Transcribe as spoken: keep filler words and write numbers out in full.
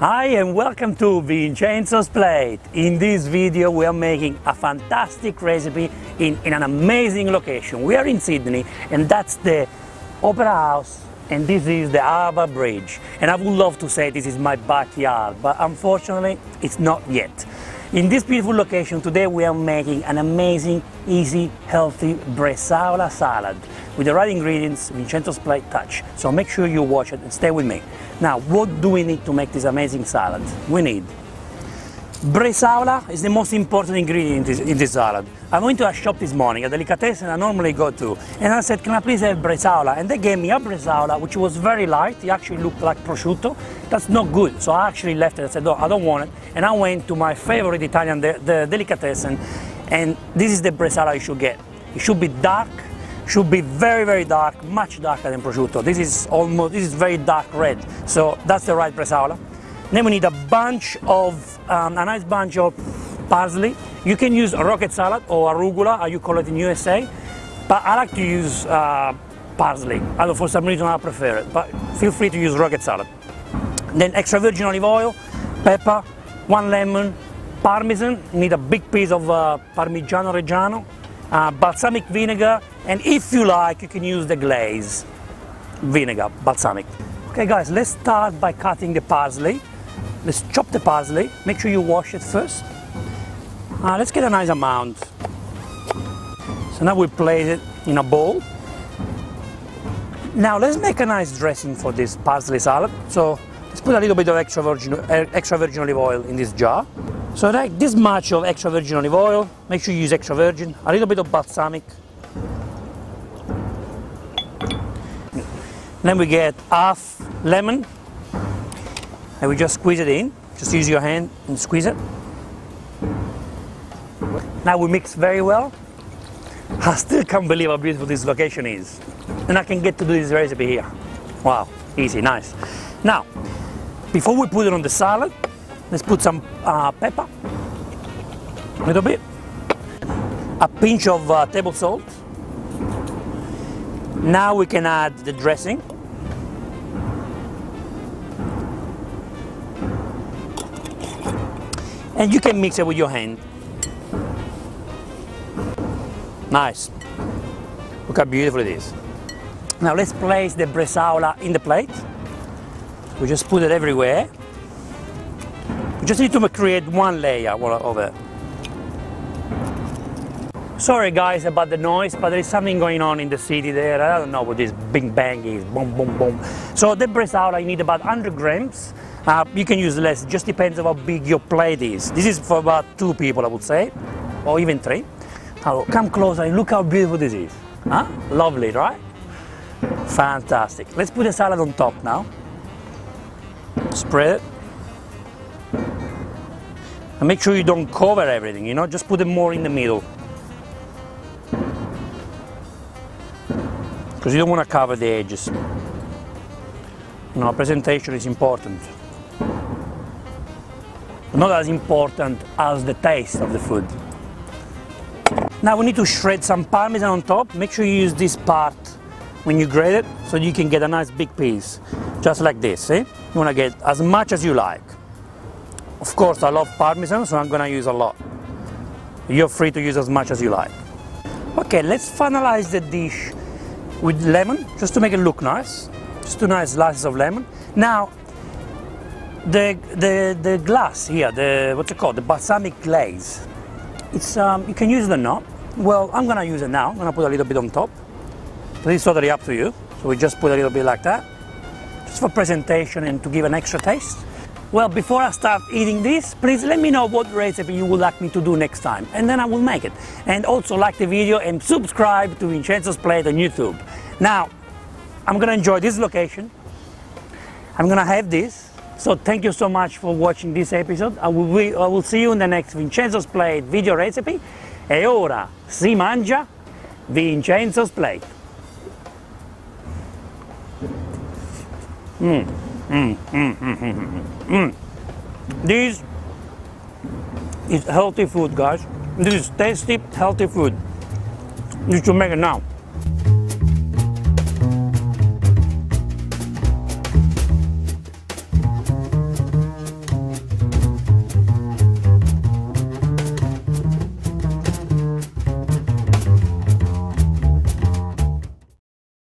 Hi and welcome to Vincenzo's Plate. In this video we are making a fantastic recipe in, in an amazing location. We are in Sydney and that's the Opera House and this is the Harbour Bridge. And I would love to say this is my backyard, but unfortunately it's not yet. In this beautiful location today we are making an amazing, easy, healthy Bresaola salad with the right ingredients, Vincenzo's Plate touch. So make sure you watch it and stay with me. Now, what do we need to make this amazing salad? We need Bresaola, is the most important ingredient in this, in this salad. I went to a shop this morning, a delicatessen I normally go to, and I said, can I please have Bresaola? And they gave me a Bresaola, which was very light. It actually looked like prosciutto. That's not good. So I actually left it. I said, no, I don't want it. And I went to my favorite Italian, the, the delicatessen, and this is the Bresaola you should get. It should be dark. Should be very, very dark, much darker than prosciutto. This is almost, this is very dark red. So that's the right Bresaola. Then we need a bunch of, um, a nice bunch of parsley. You can use rocket salad or arugula, or you call it in U S A. But I like to use uh, parsley. I don't, for some reason I prefer it, but feel free to use rocket salad. Then extra virgin olive oil, pepper, one lemon, parmesan. You need a big piece of uh, Parmigiano Reggiano, uh, balsamic vinegar, and if you like, you can use the glaze, vinegar, balsamic. Okay guys, let's start by cutting the parsley. Let's chop the parsley. Make sure you wash it first. Uh, let's get a nice amount. So now we place it in a bowl. Now let's make a nice dressing for this parsley salad. So let's put a little bit of extra virgin, extra virgin olive oil in this jar. So like this much of extra virgin olive oil. Make sure you use extra virgin. A little bit of balsamic. Then we get half lemon and we just squeeze it in. Just use your hand and squeeze it. Now we mix very well. I still can't believe how beautiful this location is. And I can get to do this recipe here. Wow, easy, nice. Now, before we put it on the salad, let's put some uh, pepper, a little bit, a pinch of uh, table salt. Now we can add the dressing. And you can mix it with your hand. Nice. Look how beautiful it is. Now let's place the Bresaola in the plate. We just put it everywhere. We just need to create one layer over it. Sorry guys about the noise, but there is something going on in the city there. I don't know what this big bang is, boom, boom, boom. So the Bresaola, you need about one hundred grams. Uh, you can use less, it just depends on how big your plate is. This is for about two people, I would say, or even three. Now, come closer and look how beautiful this is. Huh? Lovely, right? Fantastic. Let's put the salad on top now. Spread it. And make sure you don't cover everything, you know, just put it more in the middle. Because you don't want to cover the edges. You know, presentation is important. Not as important as the taste of the food. Now we need to shred some parmesan on top. Make sure you use this part when you grate it so you can get a nice big piece. Just like this, see? You want to get as much as you like. Of course, I love parmesan, so I'm going to use a lot. You're free to use as much as you like. Okay, let's finalize the dish with lemon, just to make it look nice. Just two nice slices of lemon. Now, the the the glass here, the what's it called, the balsamic glaze. It's um, you can use it or not. Well, I'm gonna use it now. I'm gonna put a little bit on top. But it's totally up to you. So we just put a little bit like that, just for presentation and to give an extra taste. Well, before I start eating this, please let me know what recipe you would like me to do next time, and then I will make it. And also like the video and subscribe to Vincenzo's Plate on YouTube. Now, I'm gonna enjoy this location. I'm gonna have this. So thank you so much for watching this episode. I will, be, I will see you in the next Vincenzo's Plate video recipe. E ora si mangia Vincenzo's Plate. Mm. Mm, mm, mm, mm, mm, mm. This is healthy food, guys. This is tasty, healthy food. You should make it now.